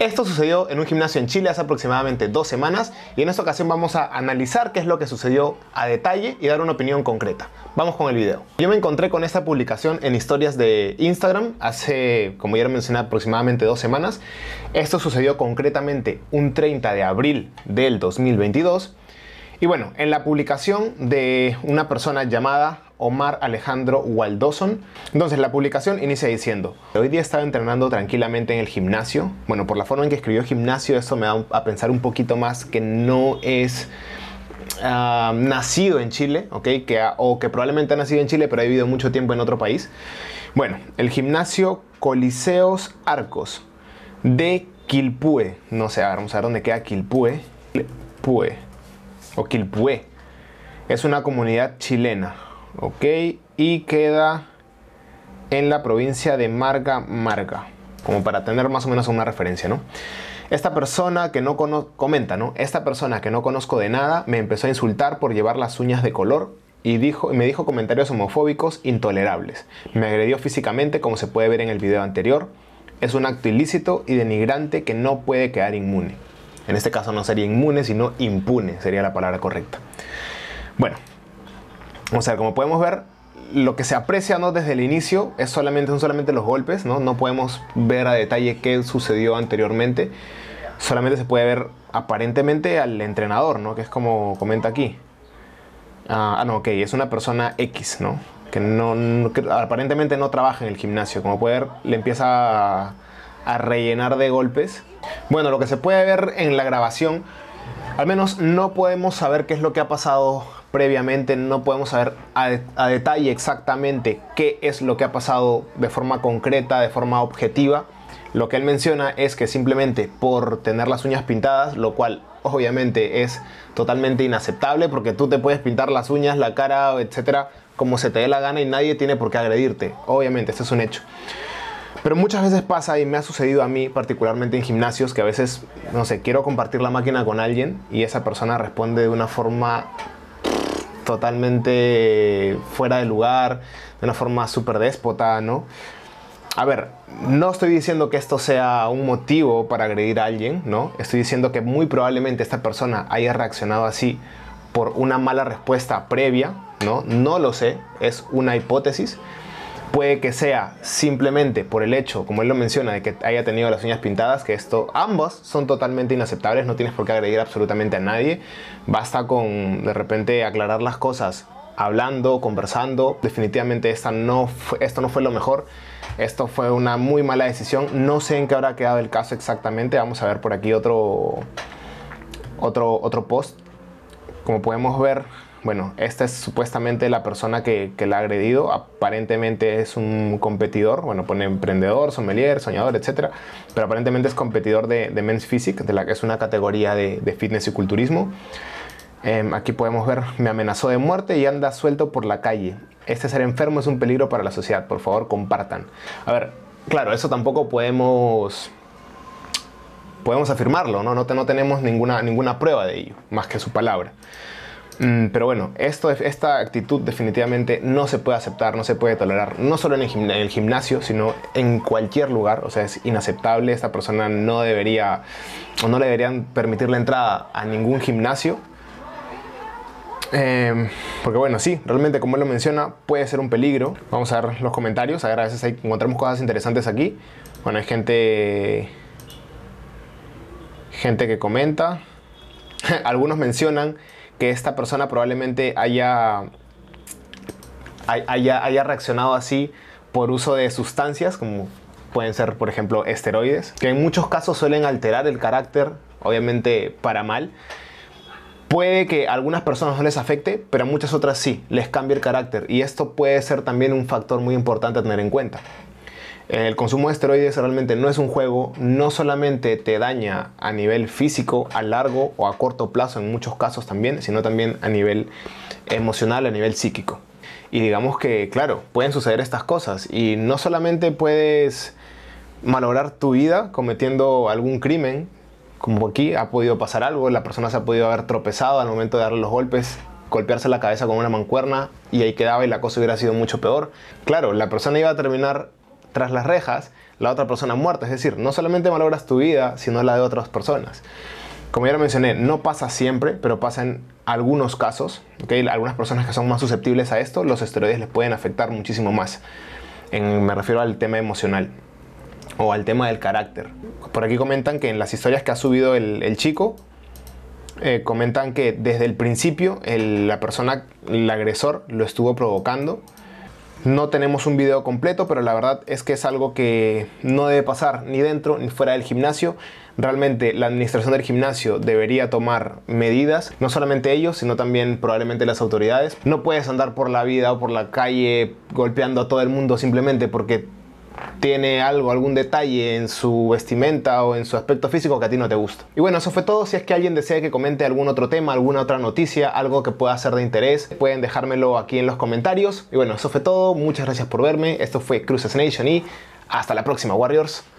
Esto sucedió en un gimnasio en Chile hace aproximadamente 2 semanas y en esta ocasión vamos a analizar qué es lo que sucedió a detalle y dar una opinión concreta. Vamos con el video. Yo me encontré con esta publicación en historias de Instagram hace, como ya mencioné, aproximadamente 2 semanas. Esto sucedió concretamente un 30 de abril del 2022. Y bueno, en la publicación de una persona llamada Omar Alejandro Waldoson. Entonces la publicación inicia diciendo: hoy día estaba entrenando tranquilamente en el gimnasio. Bueno, por la forma en que escribió gimnasio, esto me da a pensar un poquito más que no es nacido en Chile, ¿ok? O que probablemente ha nacido en Chile, pero ha vivido mucho tiempo en otro país. Bueno, el gimnasio Coliseos Arcos de Quilpué. No sé, vamos a ver dónde queda Quilpué. Quilpué. O Quilpué. Es una comunidad chilena. Ok, y queda en la provincia de Marga, como para tener más o menos una referencia, ¿no? Esta persona que no conozco, comenta, ¿no? Esta persona que no conozco de nada me empezó a insultar por llevar las uñas de color y me dijo comentarios homofóbicos intolerables. Me agredió físicamente, como se puede ver en el video anterior. Es un acto ilícito y denigrante que no puede quedar inmune. En este caso no sería inmune, sino impune, sería la palabra correcta. Bueno. O sea, como podemos ver, lo que se aprecia, ¿no?, desde el inicio es son solamente los golpes, ¿no? No podemos ver a detalle qué sucedió anteriormente. Solamente se puede ver aparentemente al entrenador, ¿no? Que es como comenta aquí. No, ok, es una persona X, ¿no? Que que aparentemente no trabaja en el gimnasio. Como puede ver, le empieza a rellenar de golpes. Bueno, lo que se puede ver en la grabación, al menos no podemos saber qué es lo que ha pasado previamente, no podemos saber a detalle exactamente qué es lo que ha pasado de forma concreta, de forma objetiva. Lo que él menciona es que simplemente por tener las uñas pintadas, lo cual obviamente es totalmente inaceptable porque tú te puedes pintar las uñas, la cara, etcétera, como se te dé la gana y nadie tiene por qué agredirte. Obviamente, este es un hecho. Pero muchas veces pasa, y me ha sucedido a mí particularmente en gimnasios, que a veces, no sé, quiero compartir la máquina con alguien y esa persona responde de una forma totalmente fuera de lugar, de una forma súper déspota, ¿no? A ver, no estoy diciendo que esto sea un motivo para agredir a alguien, ¿no? Estoy diciendo que muy probablemente esta persona haya reaccionado así por una mala respuesta previa, ¿no? No lo sé, es una hipótesis. Puede que sea simplemente por el hecho, como él lo menciona, de que haya tenido las uñas pintadas, que esto, ambos son totalmente inaceptables, no tienes por qué agredir absolutamente a nadie. Basta con, de repente, aclarar las cosas, hablando, conversando. Definitivamente esto no fue lo mejor, esto fue una muy mala decisión. No sé en qué habrá quedado el caso exactamente, vamos a ver por aquí otro post. Como podemos ver, bueno, esta es supuestamente la persona que la ha agredido. Aparentemente es un competidor. Bueno, pone emprendedor, sommelier, soñador, etc. Pero aparentemente es competidor de Men's Physique, de la que es una categoría de fitness y culturismo. Aquí podemos ver: me amenazó de muerte y anda suelto por la calle. Este ser enfermo es un peligro para la sociedad. Por favor, compartan. A ver, claro, eso tampoco podemos afirmarlo, ¿no? No tenemos ninguna prueba de ello, más que su palabra. Pero bueno, esta actitud definitivamente no se puede aceptar, no se puede tolerar, no solo en el gimnasio, sino en cualquier lugar. O sea, es inaceptable. Esta persona no debería, o no le deberían permitir la entrada a ningún gimnasio. Porque bueno, sí, realmente, como él lo menciona, puede ser un peligro. Vamos a ver los comentarios, a ver, a veces encontramos cosas interesantes aquí. Bueno, hay gente que comenta. Algunos mencionan que esta persona probablemente haya reaccionado así por uso de sustancias, como pueden ser, por ejemplo, esteroides, que en muchos casos suelen alterar el carácter, obviamente para mal. Puede que a algunas personas no les afecte, pero a muchas otras sí, les cambie el carácter. Y esto puede ser también un factor muy importante a tener en cuenta. El consumo de esteroides realmente no es un juego, no solamente te daña a nivel físico, a largo o a corto plazo en muchos casos también, sino también a nivel emocional, a nivel psíquico. Y digamos que, claro, pueden suceder estas cosas y no solamente puedes malograr tu vida cometiendo algún crimen, como aquí ha podido pasar algo, la persona se ha podido haber tropezado al momento de darle los golpes, golpearse la cabeza con una mancuerna y ahí quedaba y la cosa hubiera sido mucho peor. Claro, la persona iba a terminar tras las rejas, la otra persona muerta. Es decir, no solamente malogras tu vida, sino la de otras personas. Como ya lo mencioné, no pasa siempre, pero pasa en algunos casos, ¿okay? Algunas personas que son más susceptibles a esto, los esteroides les pueden afectar muchísimo más. Me refiero al tema emocional o al tema del carácter. Por aquí comentan que en las historias que ha subido el chico, comentan que desde el principio el agresor lo estuvo provocando. No tenemos un video completo, pero la verdad es que es algo que no debe pasar ni dentro ni fuera del gimnasio. Realmente la administración del gimnasio debería tomar medidas, no solamente ellos, sino también probablemente las autoridades. No puedes andar por la vida o por la calle golpeando a todo el mundo simplemente porque tiene algo, algún detalle en su vestimenta o en su aspecto físico que a ti no te gusta. Y bueno, eso fue todo. Si es que alguien desea que comente algún otro tema, alguna otra noticia, algo que pueda ser de interés, pueden dejármelo aquí en los comentarios. Y bueno, eso fue todo. Muchas gracias por verme. Esto fue Cruces Nation y hasta la próxima, Warriors.